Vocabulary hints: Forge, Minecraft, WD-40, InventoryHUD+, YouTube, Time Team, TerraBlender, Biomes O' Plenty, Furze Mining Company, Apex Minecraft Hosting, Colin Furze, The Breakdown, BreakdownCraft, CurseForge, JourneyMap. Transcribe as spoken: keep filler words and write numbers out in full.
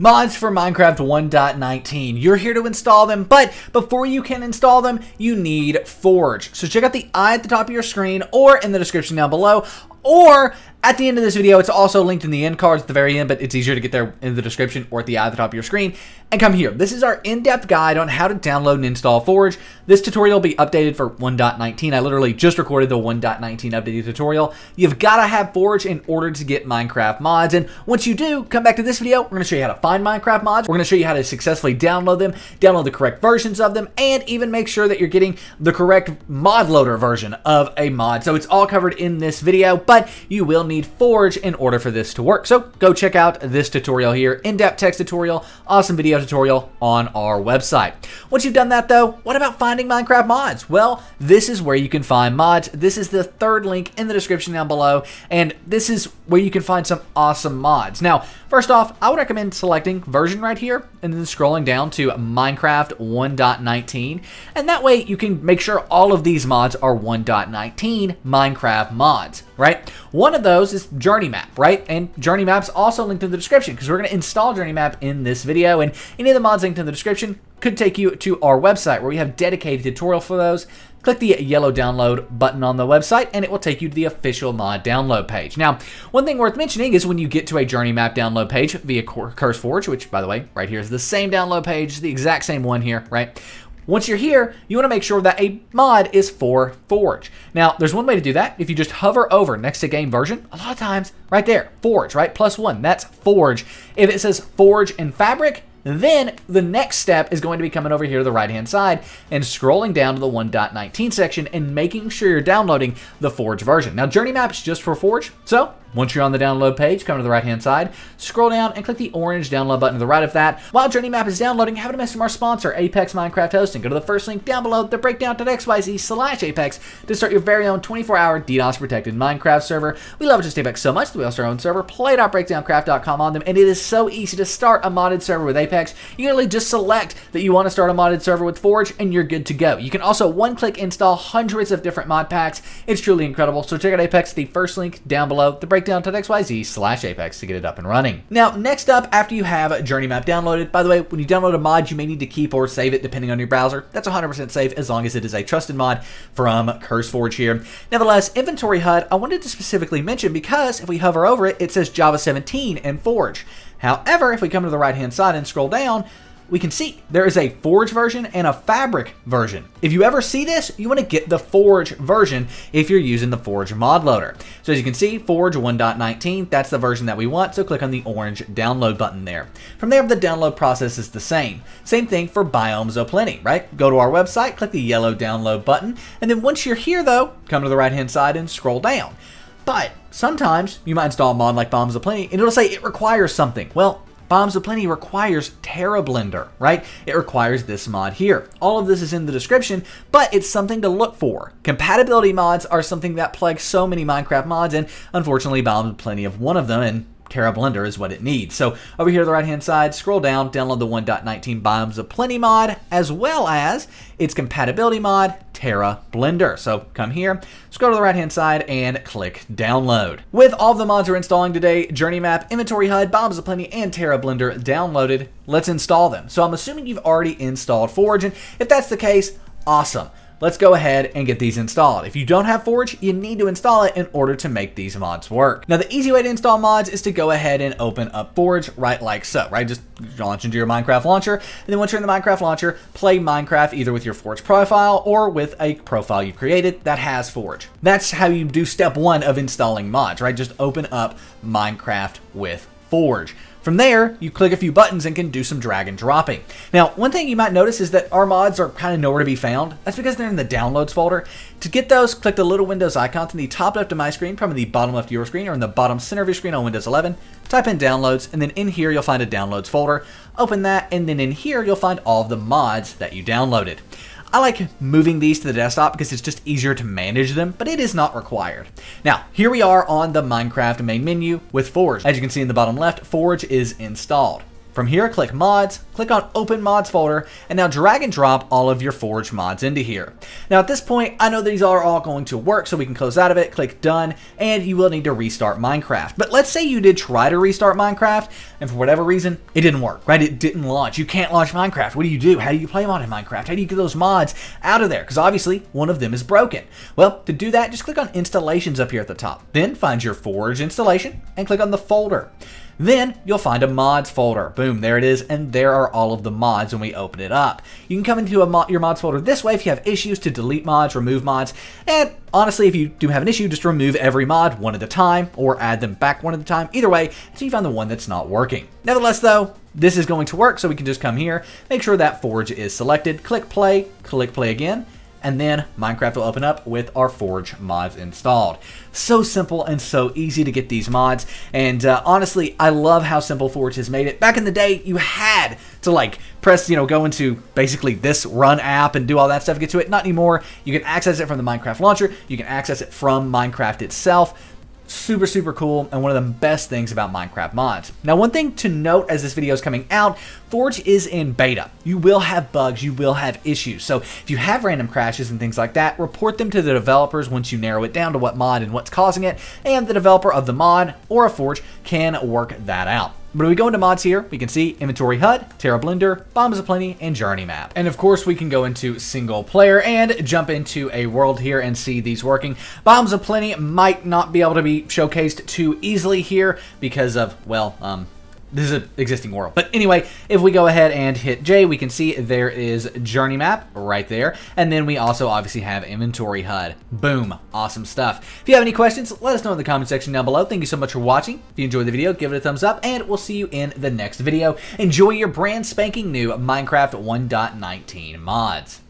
Mods for Minecraft one point nineteen. You're here to install them, but before you can install them, you need Forge. So check out the I at the top of your screen or in the description down below, or at the end of this video. It's also linked in the end cards at the very end, but it's easier to get there in the description or at the I at the top of your screen and come here. This is our in-depth guide on how to download and install Forge. This tutorial will be updated for one point nineteen. I literally just recorded the one point nineteen updated tutorial. You've got to have Forge in order to get Minecraft mods. And once you do, come back to this video. We're going to show you how to find Minecraft mods. We're going to show you how to successfully download them, download the correct versions of them, and even make sure that you're getting the correct mod loader version of a mod. So it's all covered in this video, but you will need Forge in order for this to work. So go check out this tutorial here, in-depth text tutorial, awesome video tutorial on our website. Once you've done that though, what about finding Minecraft mods? Well, this is where you can find mods. This is the third link in the description down below, and this is where you can find some awesome mods. Now, first off, I would recommend selecting version right here and then scrolling down to Minecraft one point nineteen, and that way you can make sure all of these mods are one point nineteen Minecraft mods, right? One of those is JourneyMap, right? And JourneyMap's also linked in the description because we're going to install JourneyMap in this video, and any of the mods linked in the description could take you to our website where we have dedicated tutorial for those. Click the yellow download button on the website and it will take you to the official mod download page. Now, one thing worth mentioning is when you get to a JourneyMap download page via CurseForge, which by the way, right here is the same download page, the exact same one here, right? Once you're here, you want to make sure that a mod is for Forge. Now, there's one way to do that. If you just hover over next to game version, a lot of times right there, Forge, right? Plus one, that's Forge. If it says Forge and Fabric, then the next step is going to be coming over here to the right-hand side and scrolling down to the one point nineteen section and making sure you're downloading the Forge version. Now, JourneyMap is just for Forge, so once you're on the download page, come to the right-hand side, scroll down, and click the orange download button to the right of that. While JourneyMap is downloading, haven't missed from our sponsor, Apex Minecraft Hosting. Go to the first link down below, the breakdown dot X Y Z slash Apex, to start your very own twenty-four hour DDoS-protected Minecraft server. We love just Apex so much that we host our own server, play dot breakdown craft dot com on them, and it is so easy to start a modded server with Apex. You literally just select that you want to start a modded server with Forge and you're good to go. You can also one-click install hundreds of different mod packs. It's truly incredible. So check out Apex, the first link down below, the breakdown dot X Y Z slash Apex to get it up and running. Now, next up, after you have JourneyMap downloaded, by the way, when you download a mod, you may need to keep or save it depending on your browser. That's one hundred percent safe as long as it is a trusted mod from CurseForge here. Nevertheless, Inventory H U D, I wanted to specifically mention because if we hover over it, it says Java seventeen and Forge. However, if we come to the right-hand side and scroll down, we can see there is a Forge version and a Fabric version. If you ever see this, you want to get the Forge version if you're using the Forge mod loader. So as you can see, Forge one point nineteen, that's the version that we want, so click on the orange download button there. From there, the download process is the same. Same thing for Biomes O' Plenty, right? Go to our website, click the yellow download button, and then once you're here though, come to the right-hand side and scroll down. But sometimes you might install a mod like Biomes O' Plenty and it'll say it requires something. Well, Biomes O' Plenty requires TerraBlender, right? It requires this mod here. All of this is in the description, but it's something to look for. Compatibility mods are something that plagues so many Minecraft mods, and unfortunately Biomes O' Plenty is one of them, and TerraBlender is what it needs. So over here to the right-hand side, scroll down, download the one point nineteen Biomes O' Plenty mod, as well as its compatibility mod, TerraBlender. So come here, scroll to the right-hand side, and click download. With all the mods we're installing today, JourneyMap, Inventory H U D, Biomes O' Plenty, and TerraBlender downloaded, let's install them. So I'm assuming you've already installed Forge, and if that's the case, awesome. Let's go ahead and get these installed. If you don't have Forge, you need to install it in order to make these mods work. Now, the easy way to install mods is to go ahead and open up Forge right like so, right? Just launch into your Minecraft launcher, and then once you're in the Minecraft launcher, play Minecraft either with your Forge profile or with a profile you've created that has Forge. That's how you do step one of installing mods, right? Just open up Minecraft with Forge. From there, you click a few buttons and can do some drag and dropping. Now, one thing you might notice is that our mods are kind of nowhere to be found. That's because they're in the downloads folder. To get those, click the little Windows icons in the top left of my screen, probably the bottom left of your screen, or in the bottom center of your screen on Windows eleven. Type in downloads, and then in here you'll find a downloads folder. Open that, and then in here you'll find all of the mods that you downloaded. I like moving these to the desktop because it's just easier to manage them, but it is not required. Now, here we are on the Minecraft main menu with Forge. As you can see in the bottom left, Forge is installed. From here, click Mods, click on Open Mods folder, and now drag and drop all of your Forge mods into here. Now at this point, I know these are all going to work, so we can close out of it, click Done, and you will need to restart Minecraft. But let's say you did try to restart Minecraft, and for whatever reason, it didn't work, right? It didn't launch. You can't launch Minecraft. What do you do? How do you play modded Minecraft? How do you get those mods out of there? Because obviously, one of them is broken. Well, to do that, just click on Installations up here at the top. Then find your Forge installation, and click on the folder. Then you'll find a mods folder. Boom, there it is, and there are all of the mods when we open it up. You can come into a mo your mods folder this way if you have issues to delete mods, remove mods, and honestly, if you do have an issue, just remove every mod one at a time or add them back one at a time. Either way, until you find the one that's not working. Nevertheless though, this is going to work, so we can just come here, make sure that Forge is selected, click play, click play again, and then Minecraft will open up with our Forge mods installed. So simple and so easy to get these mods, and uh, honestly, I love how simple Forge has made it. Back in the day, you had to like press, you know, go into basically this run app and do all that stuff to get to it. Not anymore. You can access it from the Minecraft launcher. You can access it from Minecraft itself. Super, super cool, and one of the best things about Minecraft mods. Now, one thing to note as this video is coming out, Forge is in beta. You will have bugs, you will have issues. So if you have random crashes and things like that, report them to the developers once you narrow it down to what mod and what's causing it, and the developer of the mod or a Forge can work that out. But if we go into mods here, we can see Inventory H U D, TerraBlender, Biomes O' Plenty, and JourneyMap. And of course, we can go into single player and jump into a world here and see these working. Biomes O' Plenty might not be able to be showcased too easily here because of, well, um, this is an existing world. But anyway, if we go ahead and hit J, we can see there is JourneyMap right there. And then we also obviously have Inventory H U D. Boom. Awesome stuff. If you have any questions, let us know in the comment section down below. Thank you so much for watching. If you enjoyed the video, give it a thumbs up, and we'll see you in the next video. Enjoy your brand spanking new Minecraft one point nineteen mods.